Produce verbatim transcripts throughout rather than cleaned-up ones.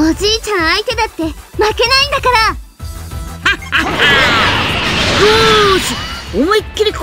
おじいちゃん相手だって負けないんだから。よーし、思いっきり来い。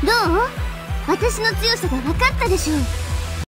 どう？私の強さが分かったでしょう。